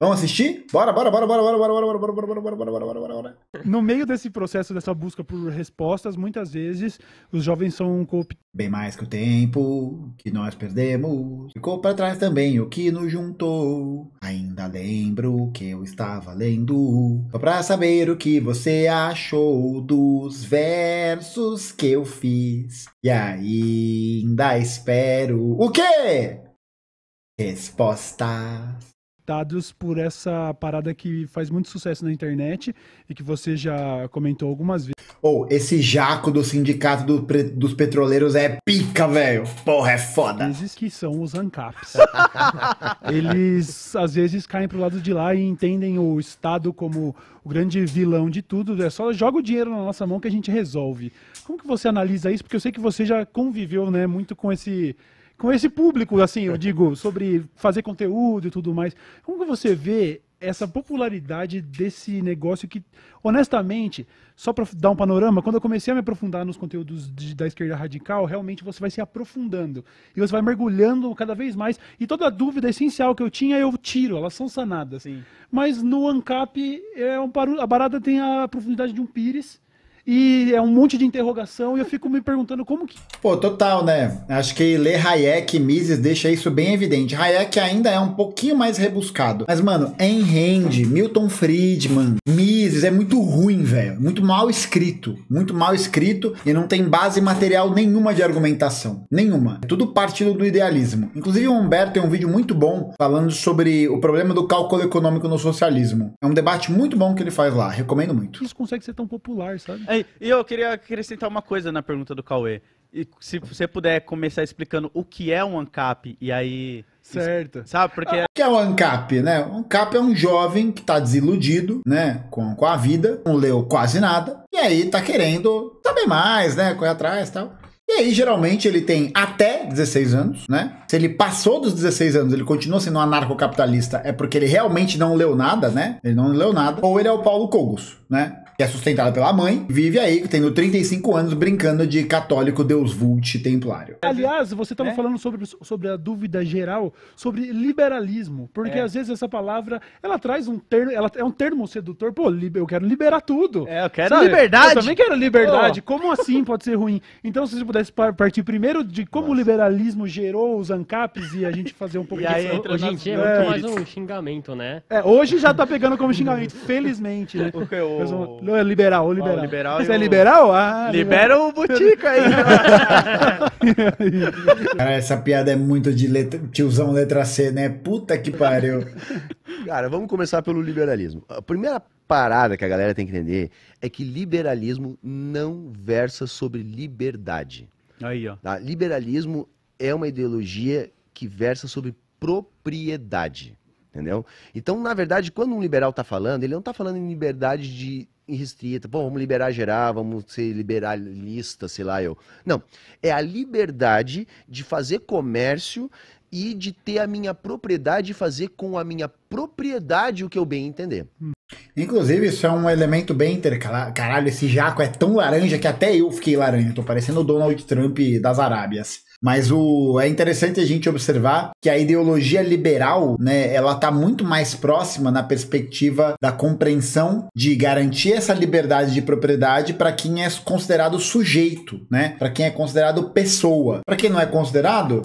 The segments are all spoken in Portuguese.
Vamos assistir? Bora, bora, bora, bora, bora, bora, bora, bora, bora, bora, bora, bora, bora, bora, bora. No meio desse processo, dessa busca por respostas, muitas vezes os jovens são cooptados. Bem mais que o tempo que nós perdemos, ficou para trás também o que nos juntou. Ainda lembro que eu estava lendo, só para saber o que você achou dos versos que eu fiz. E ainda espero o quê? Respostas. Dados por essa parada que faz muito sucesso na internet e que você já comentou algumas vezes. Ou esse jaco do sindicato dos petroleiros é pica, velho. Porra, é foda. Que são os ANCAPs. Eles, às vezes, caem pro lado de lá e entendem o Estado como o grande vilão de tudo. É só joga o dinheiro na nossa mão que a gente resolve. Como que você analisa isso? Porque eu sei que você já conviveu, né, muito com esse público, assim, eu digo, sobre fazer conteúdo e tudo mais. Como que você vê essa popularidade desse negócio que, honestamente, só para dar um panorama, quando eu comecei a me aprofundar nos conteúdos da esquerda radical, realmente você vai se aprofundando. E você vai mergulhando cada vez mais. E toda a dúvida essencial que eu tinha, eu tiro. Elas são sanadas. Sim. Mas no ANCAP, a barada tem a profundidade de um pires. E é um monte de interrogação e eu fico me perguntando como que... Pô, total, né? Acho que ler Hayek e Mises deixa isso bem evidente. Hayek ainda é um pouquinho mais rebuscado. Mas, mano, Ayn Rand, Milton Friedman, Mises é muito ruim, velho. Muito mal escrito. Muito mal escrito e não tem base material nenhuma de argumentação. Nenhuma. É tudo partido do idealismo. Inclusive, o Humberto tem um vídeo muito bom falando sobre o problema do cálculo econômico no socialismo. É um debate muito bom que ele faz lá. Recomendo muito. Isso consegue ser tão popular, sabe? E eu queria acrescentar uma coisa na pergunta do Cauê. E se você puder começar explicando o que é um ANCAP, e aí... Certo. Sabe, porque... O que é o ANCAP, né? O ANCAP é um jovem que tá desiludido, né? Com a vida, não leu quase nada, e aí tá querendo saber mais, né? Correr atrás e tal. E aí, geralmente, ele tem até 16 anos, né? Se ele passou dos 16 anos, ele continua sendo um anarcocapitalista, é porque ele realmente não leu nada, né? Ele não leu nada. Ou ele é o Paulo Kogos, né? Que é sustentado pela mãe, vive aí, tendo 35 anos, brincando de católico, deus vult, templário. Aliás, você estava falando sobre a dúvida geral, sobre liberalismo, porque às vezes essa palavra, ela traz um termo, ela é um termo sedutor, pô, eu quero liberar tudo. É, eu quero liberdade. Eu também quero liberdade, como assim pode ser ruim? Então, se você pudesse partir primeiro de como o liberalismo gerou os ANCAPs e a gente fazer um pouco disso. Aí, hoje em dia é muito mais um xingamento, né? É, hoje já tá pegando como xingamento, felizmente, né? Porque o... Ou é liberal, ou liberal. Liberal. Você é liberal? Ah, libera o botica aí. Cara, essa piada é muito de tiozão letra C, né? Puta que pariu. Cara, vamos começar pelo liberalismo. A primeira parada que a galera tem que entender é que liberalismo não versa sobre liberdade. Aí, ó. Tá? Liberalismo é uma ideologia que versa sobre propriedade, entendeu? Então, na verdade, quando um liberal tá falando, ele não tá falando em liberdade de... restrita, bom, vamos liberar geral, vamos ser liberalista, sei lá eu. Não, é a liberdade de fazer comércio e de ter a minha propriedade e fazer com a minha propriedade o que eu bem entender. Inclusive, isso é um elemento bem intercalado. Caralho, esse jaco é tão laranja que até eu fiquei laranja, tô parecendo o Donald Trump das Arábias. Mas é interessante a gente observar que a ideologia liberal, né, ela está muito mais próxima na perspectiva da compreensão de garantir essa liberdade de propriedade para quem é considerado sujeito, né, para quem é considerado pessoa. Para quem não é considerado...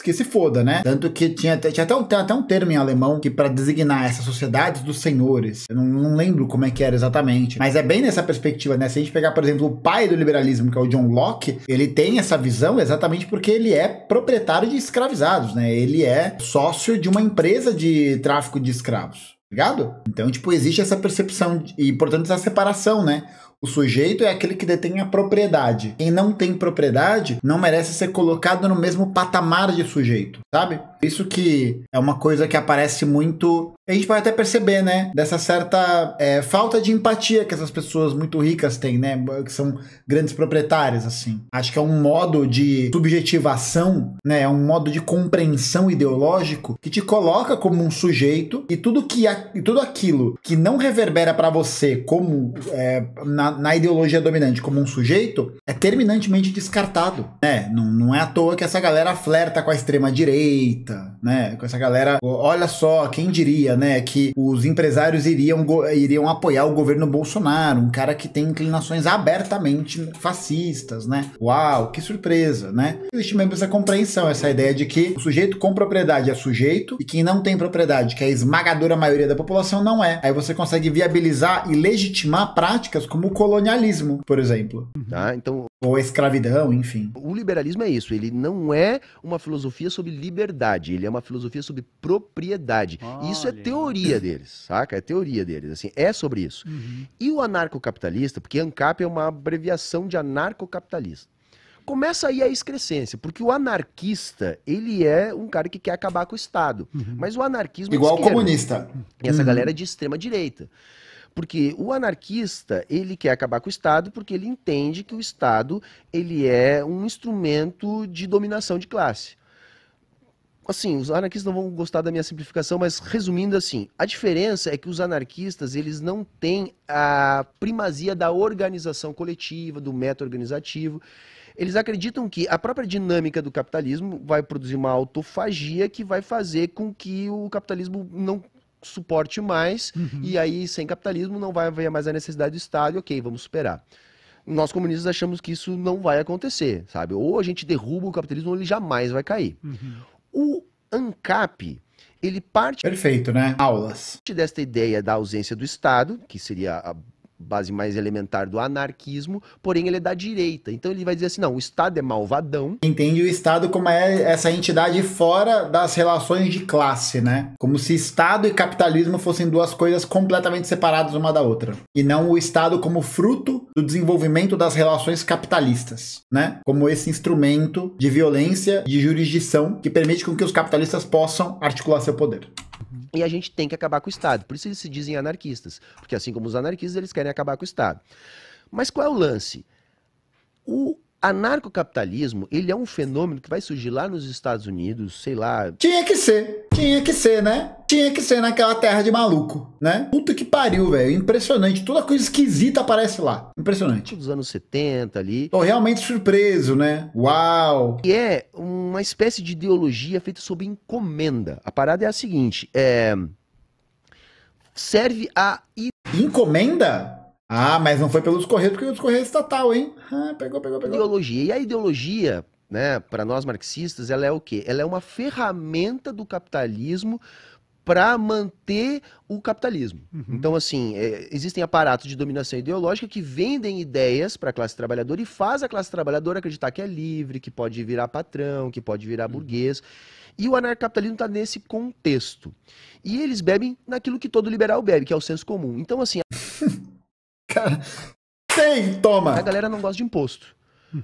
que se foda, né? Tanto que tinha até um termo em alemão que para designar essas sociedades dos senhores. Eu não lembro como é que era exatamente. Mas é bem nessa perspectiva, né? Se a gente pegar, por exemplo, o pai do liberalismo, que é o John Locke, ele tem essa visão exatamente porque ele é proprietário de escravizados, né? Ele é sócio de uma empresa de tráfico de escravos. Ligado? Então, tipo, existe essa percepção e, portanto, essa separação, né? O sujeito é aquele que detém a propriedade. Quem não tem propriedade não merece ser colocado no mesmo patamar de sujeito, sabe? Isso que é uma coisa que aparece muito... A gente pode até perceber, né? Dessa certa falta de empatia que essas pessoas muito ricas têm, né? Que são grandes proprietárias, assim. Acho que é um modo de subjetivação, né? É um modo de compreensão ideológico que te coloca como um sujeito e tudo aquilo que não reverbera pra você como... na na ideologia dominante como um sujeito é terminantemente descartado, né? Não é à toa que essa galera flerta com a extrema-direita, né? Com essa galera, olha só, quem diria, né? Que os empresários iriam apoiar o governo Bolsonaro, um cara que tem inclinações abertamente fascistas, né? Uau, que surpresa, né? Existe mesmo essa compreensão, essa ideia de que o sujeito com propriedade é sujeito e quem não tem propriedade, que é a esmagadora maioria da população, não é. Aí você consegue viabilizar e legitimar práticas como o colonialismo, por exemplo. Ah, então... ou a escravidão, enfim. O liberalismo é isso, ele não é uma filosofia sobre liberdade, ele é uma filosofia sobre propriedade. Olha. Isso é teoria deles, saca? É teoria deles, assim, é sobre isso. Uhum. E o anarcocapitalista, porque ANCAP é uma abreviação de anarcocapitalista. Começa aí a excrescência, porque o anarquista, ele é um cara que quer acabar com o Estado. Uhum. Mas o anarquismo... igual o comunista. E essa galera é de extrema direita. Porque o anarquista, ele quer acabar com o Estado porque ele entende que o Estado, ele é um instrumento de dominação de classe. Assim, os anarquistas não vão gostar da minha simplificação, mas resumindo assim, a diferença é que os anarquistas, eles não têm a primazia da organização coletiva, do método organizativo. Eles acreditam que a própria dinâmica do capitalismo vai produzir uma autofagia que vai fazer com que o capitalismo não suporte mais, e aí sem capitalismo não vai haver mais a necessidade do Estado, ok, vamos superar. Nós comunistas achamos que isso não vai acontecer, sabe? Ou a gente derruba o capitalismo ou ele jamais vai cair. Uhum. O ANCAP, ele parte... perfeito, né? Aulas. Desta ideia da ausência do Estado, que seria a base mais elementar do anarquismo, porém ele é da direita. Então ele vai dizer assim, não, o Estado é malvadão. Entende o Estado como é essa entidade fora das relações de classe, né? Como se Estado e capitalismo fossem duas coisas completamente separadas uma da outra. E não o Estado como fruto do desenvolvimento das relações capitalistas, né? Como esse instrumento de violência, de jurisdição, que permite com que os capitalistas possam articular seu poder. E a gente tem que acabar com o Estado. Por isso eles se dizem anarquistas. Porque assim como os anarquistas, eles querem acabar com o Estado. Mas qual é o lance? O anarcocapitalismo, ele é um fenômeno que vai surgir lá nos Estados Unidos, sei lá... tinha que ser, né? Tinha que ser naquela terra de maluco, né? Puta que pariu, velho. Impressionante. Toda coisa esquisita aparece lá. Impressionante. Dos anos 70 ali. Tô realmente surpreso, né? Uau! E é uma espécie de ideologia feita sob encomenda. A parada é a seguinte, serve a... encomenda? Ah, mas não foi pelos Correios, porque os Correios é estatal, hein? Ah, pegou. Ideologia. E a ideologia, né, para nós marxistas, ela é o quê? Ela é uma ferramenta do capitalismo para manter o capitalismo. Uhum. Então, assim, existem aparatos de dominação ideológica que vendem ideias para a classe trabalhadora e faz a classe trabalhadora acreditar que é livre, que pode virar patrão, que pode virar burguês. E o anarcocapitalismo está nesse contexto. E eles bebem naquilo que todo liberal bebe, que é o senso comum. Então, assim... cara, tem, toma! A galera não gosta de imposto.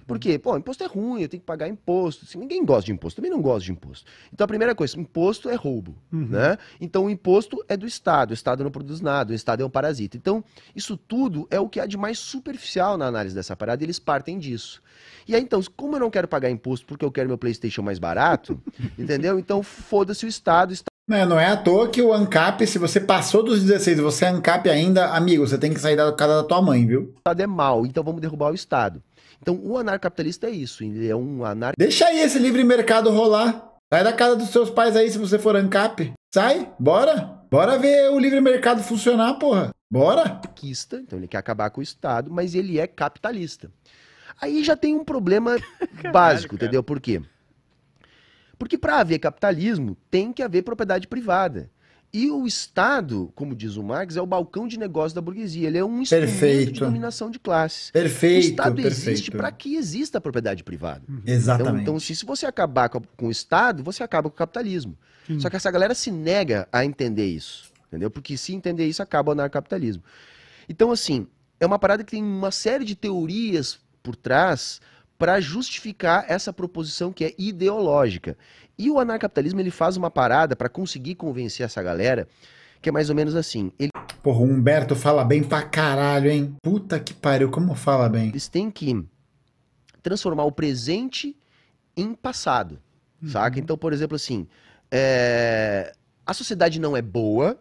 Por quê? Pô, imposto é ruim, eu tenho que pagar imposto. Assim, ninguém gosta de imposto, também não gosto de imposto. Então a primeira coisa, imposto é roubo, né? Então o imposto é do Estado, o Estado não produz nada, o Estado é um parasita. Então isso tudo é o que há de mais superficial na análise dessa parada e eles partem disso. E aí então, como eu não quero pagar imposto porque eu quero meu PlayStation mais barato, entendeu? Então foda-se o Estado, Não é à toa que o ANCAP, se você passou dos 16 e você é ANCAP ainda, amigo, você tem que sair da casa da tua mãe, viu? O Estado é mau, então vamos derrubar o Estado. Então o anarcapitalista é isso, ele é um anar... deixa aí esse livre mercado rolar. Sai da casa dos seus pais aí se você for ANCAP. Sai, bora. Bora ver o livre mercado funcionar, porra. Bora. Então ele quer acabar com o Estado, mas ele é capitalista. Aí já tem um problema básico, entendeu? Por quê? Porque para haver capitalismo, tem que haver propriedade privada. E o Estado, como diz o Marx, é o balcão de negócio da burguesia. Ele é um instrumento de dominação de classes. O Estado existe para que exista a propriedade privada. Exatamente. Então, se você acabar com o Estado, você acaba com o capitalismo. Só que essa galera se nega a entender isso, entendeu? Porque se entender isso, acaba o anarcocapitalismo. Então, assim, é uma parada que tem uma série de teorias por trás... para justificar essa proposição que é ideológica. E o anarcocapitalismo, ele faz uma parada para conseguir convencer essa galera, que é mais ou menos assim. Porra, o Humberto fala bem pra caralho, hein? Puta que pariu, como fala bem. Eles têm que transformar o presente em passado, saca? Então, por exemplo, assim, a sociedade não é boa...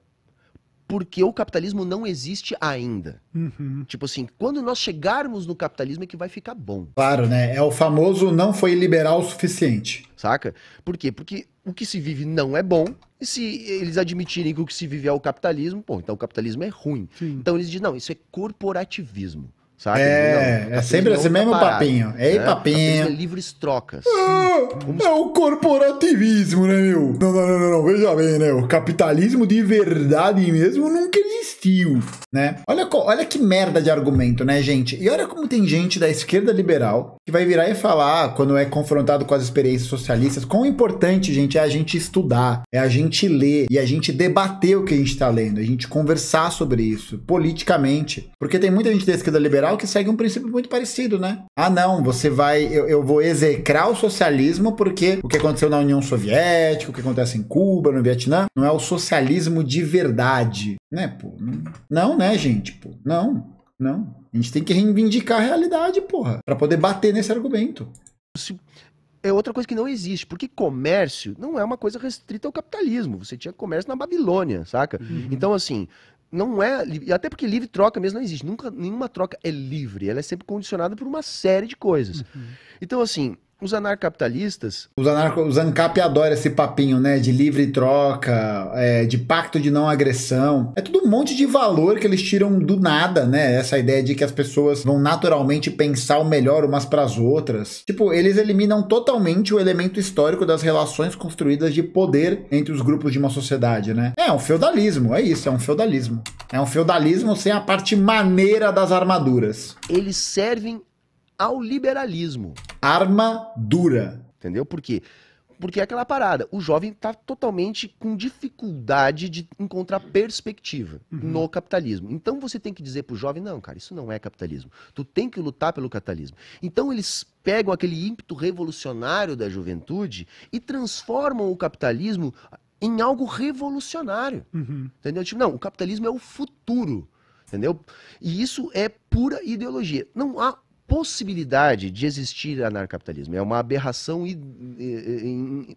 porque o capitalismo não existe ainda. Uhum. Tipo assim, quando nós chegarmos no capitalismo é que vai ficar bom. Claro, né? É o famoso não foi liberal o suficiente. Saca? Por quê? Porque o que se vive não é bom, e se eles admitirem que o que se vive é o capitalismo, pô, então o capitalismo é ruim. Sim. Então eles dizem, não, isso é corporativismo. Sabe? É, não, é sempre esse mesmo papinho. É, né? Papinho. É livres trocas. É o corporativismo, né, meu? Não, não, não, não, veja bem, né? O capitalismo de verdade mesmo nunca existiu, né? Olha que merda de argumento, né, gente? E olha como tem gente da esquerda liberal que vai virar e falar, quando é confrontado com as experiências socialistas, quão importante, gente, é a gente estudar, é a gente ler e a gente debater o que a gente tá lendo, a gente conversar sobre isso, politicamente. Porque tem muita gente da esquerda liberal que segue um princípio muito parecido, né? Ah, não, você vai... Eu vou execrar o socialismo porque o que aconteceu na União Soviética, o que acontece em Cuba, no Vietnã, não é o socialismo de verdade, né, pô? Não, né, gente, pô? Não, não. A gente tem que reivindicar a realidade, porra, pra poder bater nesse argumento. É outra coisa que não existe, porque comércio não é uma coisa restrita ao capitalismo. Você tinha comércio na Babilônia, saca? Uhum. Então, assim... Não é, até porque livre troca mesmo não existe. Nunca, nenhuma troca é livre, ela é sempre condicionada por uma série de coisas. Uhum. Então, assim, os anarcapitalistas... Os ANCAP adoram esse papinho, né? De livre troca, de pacto de não agressão. É tudo um monte de valor que eles tiram do nada, né? Essa ideia de que as pessoas vão naturalmente pensar o melhor umas para as outras. Tipo, eles eliminam totalmente o elemento histórico das relações construídas de poder entre os grupos de uma sociedade, né? É um feudalismo, é isso, é um feudalismo. É um feudalismo sem a parte maneira das armaduras. Eles servem ao liberalismo. Armadura. Entendeu? Por quê? Porque é aquela parada. O jovem está totalmente com dificuldade de encontrar perspectiva no capitalismo. Então você tem que dizer pro jovem, não, cara, isso não é capitalismo. Tu tem que lutar pelo capitalismo. Então eles pegam aquele ímpeto revolucionário da juventude e transformam o capitalismo em algo revolucionário. Entendeu? Tipo, não, o capitalismo é o futuro. Entendeu? E isso é pura ideologia. Não há possibilidade de existir anarcapitalismo. É uma aberração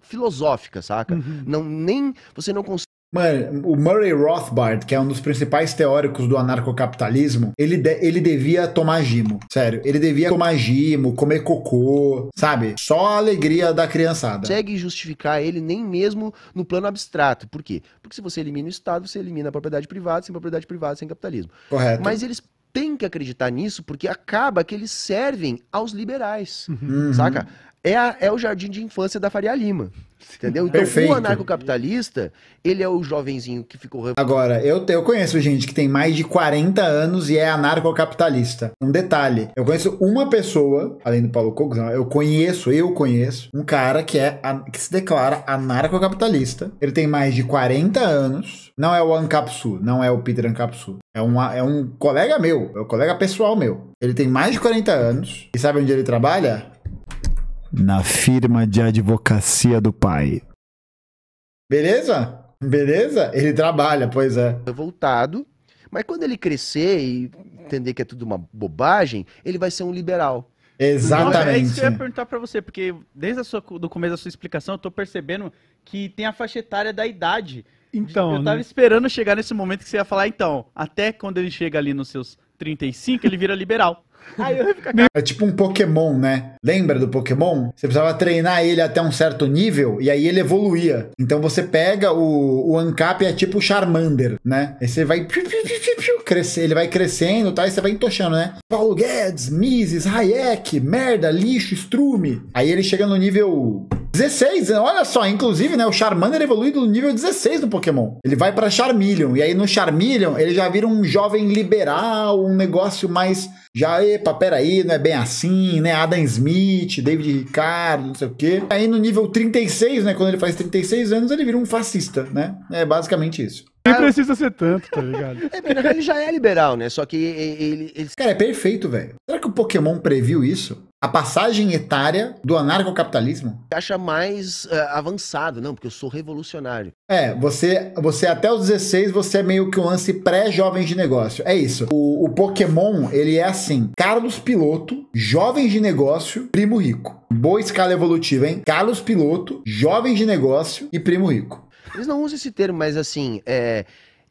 filosófica, saca? Não, nem você não consegue... Mano, o Murray Rothbard, que é um dos principais teóricos do anarcocapitalismo, ele devia tomar gimo, sério. Ele devia tomar gimo, comer cocô, sabe? Só a alegria da criançada. Não consegue justificar ele nem mesmo no plano abstrato. Por quê? Porque se você elimina o Estado, você elimina a propriedade privada, sem propriedade privada, sem capitalismo. Correto. Mas eles... tem que acreditar nisso, porque acaba que eles servem aos liberais, saca? É o jardim de infância da Faria Lima, entendeu? Então, perfeito. O anarcocapitalista, ele é o jovenzinho que ficou... Agora, eu conheço gente que tem mais de 40 anos e é anarcocapitalista. Um detalhe, eu conheço uma pessoa, além do Paulo Kogos, eu conheço um cara que se declara anarcocapitalista. Ele tem mais de 40 anos, não é o ANCAP Sul, não é o Peter ANCAP Sul. É um colega meu, é um colega pessoal meu. Ele tem mais de 40 anos e sabe onde ele trabalha? Na firma de advocacia do pai. Beleza? Beleza? Ele trabalha, pois é. Voltado, mas quando ele crescer e entender que é tudo uma bobagem, ele vai ser um liberal. Exatamente. É isso que eu ia perguntar pra você, porque desde do começo da sua explicação, eu tô percebendo que tem a faixa etária da idade. Então, eu tava esperando chegar nesse momento que você ia falar, então, até quando ele chega ali nos seus 35, ele vira liberal. Aí eu ia ficar... É tipo um Pokémon, né? Lembra do Pokémon? Você precisava treinar ele até um certo nível e aí ele evoluía. Então você pega o ANCAP, é tipo o Charmander, né? Aí você vai... crescer, ele vai crescendo, tá? E você vai entochando, né? Paulo Guedes, Mises, Hayek, merda, lixo, estrume. Aí ele chega no nível... 16, olha só, inclusive, né, o Charmander evolui do nível 16 do Pokémon. Ele vai pra Charmeleon, e aí no Charmeleon ele já vira um jovem liberal, um negócio mais, já, epa, peraí, não é bem assim, né, Adam Smith, David Ricardo, não sei o quê. Aí no nível 36, né, quando ele faz 36 anos, ele vira um fascista, né, é basicamente isso. Nem precisa ser tanto, tá ligado? É, ele já é liberal, né? Só que ele... Cara, é perfeito, velho. Será que o Pokémon previu isso? A passagem etária do anarcocapitalismo? Acha mais avançado, não, porque eu sou revolucionário. É, você até os 16, você é meio que um lance pré-jovens de negócio. É isso. O Pokémon, ele é assim. Carlos Piloto, jovens de negócio, primo rico. Boa escala evolutiva, hein? Carlos Piloto, jovens de negócio e primo rico. Eles não usam esse termo, mas assim,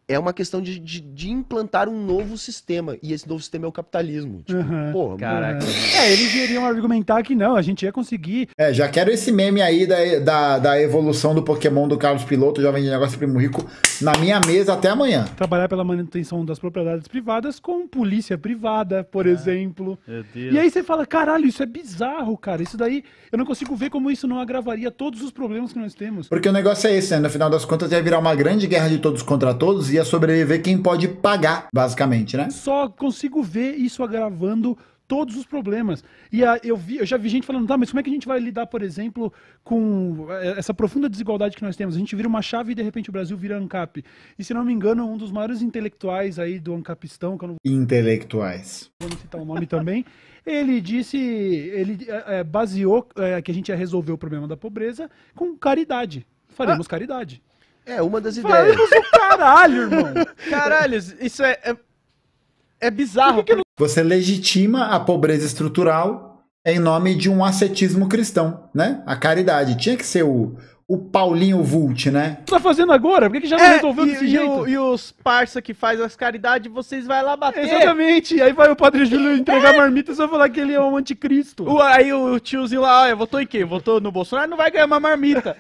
é uma questão de implantar um novo sistema. E esse novo sistema é o capitalismo. Tipo, porra, caraca. É, eles iriam argumentar que não, a gente ia conseguir. É, já quero esse meme aí da evolução do Pokémon do Carlos Piloto, jovem de negócio primo rico, na minha mesa até amanhã. Trabalhar pela manutenção das propriedades privadas com polícia privada, por exemplo. Meu Deus. E aí você fala, caralho, isso é bizarro, cara. Isso daí, eu não consigo ver como isso não agravaria todos os problemas que nós temos. Porque o negócio é esse, né? No final das contas, ia virar uma grande guerra de todos contra todos, ia sobreviver quem pode pagar, basicamente, né? Só consigo ver isso agravando todos os problemas. E eu já vi gente falando, tá, mas como é que a gente vai lidar, por exemplo, com essa profunda desigualdade que nós temos? A gente vira uma chave e, de repente, o Brasil vira ANCAP. E, se não me engano, um dos maiores intelectuais aí do ANCAPistão... Que eu não... Intelectuais. Vou citar o nome também. Ele disse, ele baseou que a gente ia resolver o problema da pobreza com caridade. Faremos caridade. É, uma das ideias. Caralho, irmão. Caralho, isso é bizarro. Porque... Você legitima a pobreza estrutural em nome de um ascetismo cristão, né? A caridade. Tinha que ser o Paulinho Vult, né? O que tá fazendo agora? Por que já não resolveu desse jeito? E os parça que faz as caridades, vocês vai lá bater. Exatamente. Aí vai o Padre Júlio entregar marmita e só falar que ele é um anticristo. Aí o tiozinho lá, olha, votou em quem? Votou no Bolsonaro? Não vai ganhar uma marmita.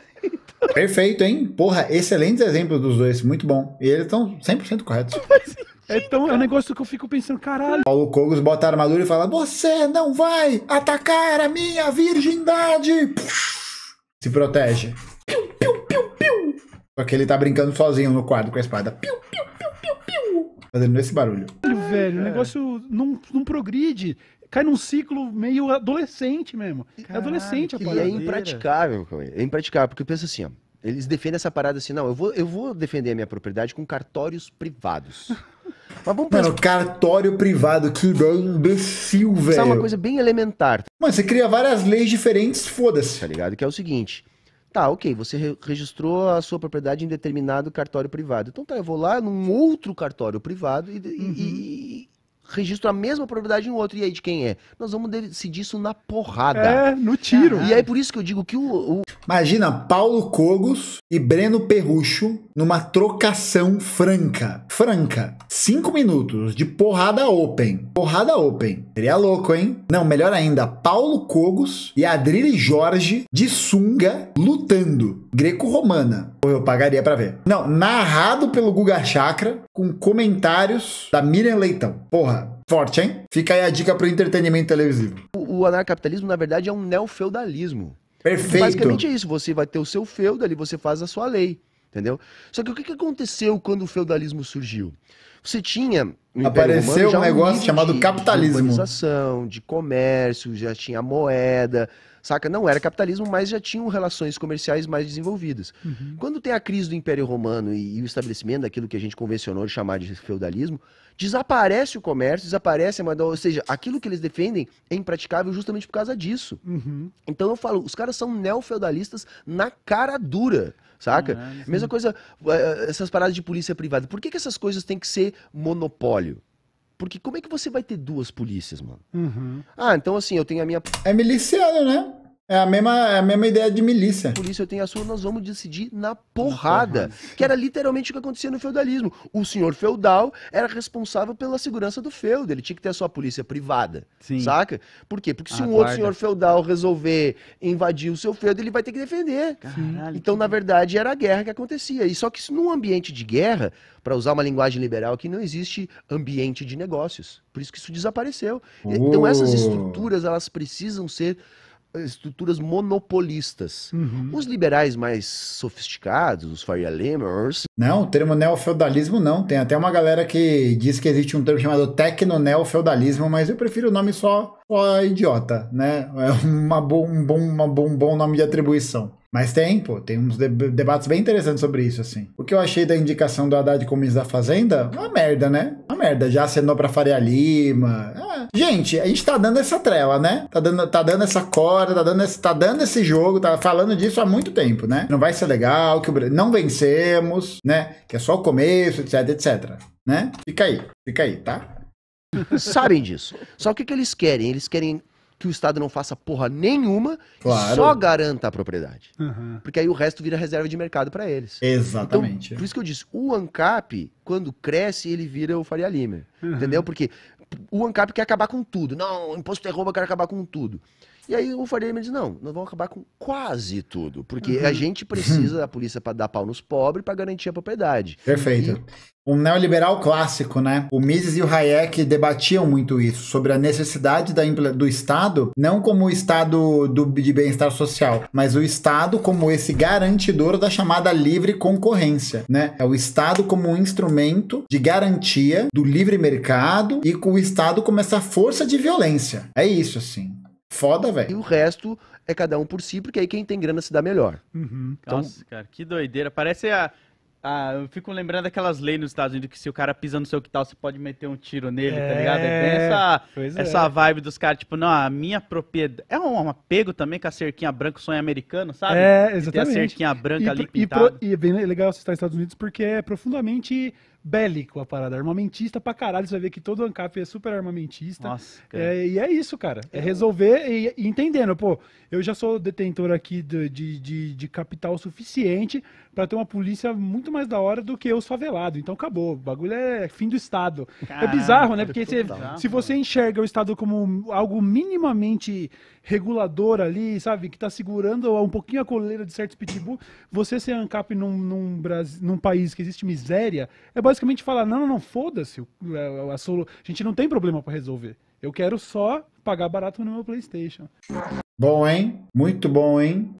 Perfeito, hein? Porra, excelentes exemplos dos dois, muito bom. E eles estão 100% corretos. Então é um negócio que eu fico pensando, caralho. Paulo Kogos bota a armadura e fala, você não vai atacar a minha virgindade. Se protege. Piu, piu, piu, piu. Só que ele tá brincando sozinho no quadro com a espada. Piu, piu, piu, piu, piu. Fazendo esse barulho. Velho, o negócio não progride. Cai num ciclo meio adolescente mesmo. Caralho, é adolescente a parada. E é impraticável, Cauê. É impraticável, porque pensa assim, ó. Eles defendem essa parada assim, não, eu vou defender a minha propriedade com cartórios privados. Mas vamos pensar... Mano, cartório privado, que imbecil, velho. Isso é uma coisa bem elementar. Mano, você cria várias leis diferentes, foda-se. Tá ligado? Que é o seguinte... Tá, ok, você registrou a sua propriedade em determinado cartório privado. Então tá, eu vou lá num outro cartório privado e registro a mesma propriedade em outro. E aí, de quem é? Nós vamos decidir isso na porrada. É, no tiro. E aí, por isso que eu digo que o... Imagina, Paulo Kogos e Breno Perrucho numa trocação franca. 5 minutos de porrada open. Seria louco, hein? Não, melhor ainda, Paulo Kogos e Adrile Jorge de sunga lutando. Greco-romana. Ou eu pagaria pra ver. Não, narrado pelo Guga Chakra com comentários da Miriam Leitão. Porra, forte, hein? Fica aí a dica pro entretenimento televisivo. O anarcapitalismo, na verdade, é um neofeudalismo. Perfeito. Basicamente é isso, você vai ter o seu feudo, ali você faz a sua lei, entendeu? Só que o que aconteceu quando o feudalismo surgiu? Você tinha... Apareceu um negócio chamado capitalismo. De urbanização, de comércio, já tinha moeda, saca? Não era capitalismo, mas já tinham relações comerciais mais desenvolvidas. Uhum. Quando tem a crise do Império Romano e o estabelecimento daquilo que a gente convencionou de chamar de feudalismo, desaparece o comércio, desaparece a moeda, ou seja, aquilo que eles defendem é impraticável justamente por causa disso. Uhum. Então eu falo, os caras são neofeudalistas na cara dura. Saca? Caralho, mesma coisa, essas paradas de polícia privada. Por que essas coisas têm que ser monopólio? Porque como é que você vai ter duas polícias, mano? Uhum. Ah, então assim, eu tenho a minha... É miliciano, né? É a mesma ideia de milícia. Por isso eu tenho a sua, nós vamos decidir na porrada. Que era literalmente o que acontecia no feudalismo. O senhor feudal era responsável pela segurança do feudo. Ele tinha que ter a sua polícia privada. Sim. Saca? Por quê? Porque se um outro senhor feudal resolver invadir o seu feudo, ele vai ter que defender. Caralho, então, na verdade, era a guerra que acontecia. E só que num ambiente de guerra, para usar uma linguagem liberal, que não existe ambiente de negócios. Por isso que isso desapareceu. Então essas estruturas, elas precisam ser... estruturas monopolistas. Uhum. Os liberais mais sofisticados, os Faria Lima... Não, o termo neofeudalismo não. Tem até uma galera que diz que existe um termo chamado tecno-neofeudalismo, mas eu prefiro o nome só idiota, né? É um bom nome de atribuição. Mas tem, pô, tem uns debates bem interessantes sobre isso, assim. O que eu achei da indicação do Haddad como ministro da Fazenda, uma merda, né? Uma merda, já acenou pra Faria Lima. Ah. Gente, a gente tá dando essa trela, né? Tá dando essa corda, tá dando esse jogo, tá falando disso há muito tempo, né? Não vai ser legal, que não vencemos, né? Que é só o começo, etc, etc, né? Fica aí, tá? Sabem disso. Só que o que eles querem? Eles querem que o Estado não faça porra nenhuma, claro, só garanta a propriedade. Uhum. Porque aí o resto vira reserva de mercado para eles. Exatamente. Então, por isso que eu disse, o ANCAP, quando cresce, ele vira o Faria Lima. Uhum. Entendeu? Porque o ANCAP quer acabar com tudo. Não, imposto é roubo, eu quero acabar com tudo. E aí o Faria Lima diz, não, nós vamos acabar com quase tudo. Porque uhum. a gente precisa da polícia para dar pau nos pobres para garantir a propriedade. Perfeito. E... um neoliberal clássico, né? O Mises e o Hayek debatiam muito isso, sobre a necessidade do Estado, não como o Estado de bem-estar social, mas o Estado como esse garantidor da chamada livre concorrência, né? É o Estado como um instrumento de garantia do livre mercado e com o Estado como essa força de violência. É isso, assim. Foda, velho. E o resto é cada um por si, porque aí quem tem grana se dá melhor. Uhum. Então... nossa, cara, que doideira. Parece a... ah, eu fico lembrando daquelas leis nos Estados Unidos que se o cara pisa no seu quintal, você pode meter um tiro nele, tá ligado? Tem essa vibe dos caras, tipo, não, a minha propriedade... é um apego também com a cerquinha branca, o sonho americano, sabe? É, exatamente. Tem a cerquinha branca ali pintada. E é bem legal você estar nos Estados Unidos porque é profundamente... bélico a parada, armamentista pra caralho. Você vai ver que todo ANCAP é super armamentista. Nossa, e é isso, cara. É resolver e entendendo. Pô, eu já sou detentor aqui de capital suficiente pra ter uma polícia muito mais da hora do que os favelados. Então acabou. O bagulho é fim do Estado. Caramba, é bizarro, né? Porque se você enxerga o Estado como algo minimamente regulador ali, sabe? Que tá segurando um pouquinho a coleira de certos pitbull, você ser ANCAP num país que existe miséria, é basicamente falar, não, foda-se, a gente não tem problema para resolver. Eu quero só pagar barato no meu PlayStation. Bom, hein? Muito bom, hein?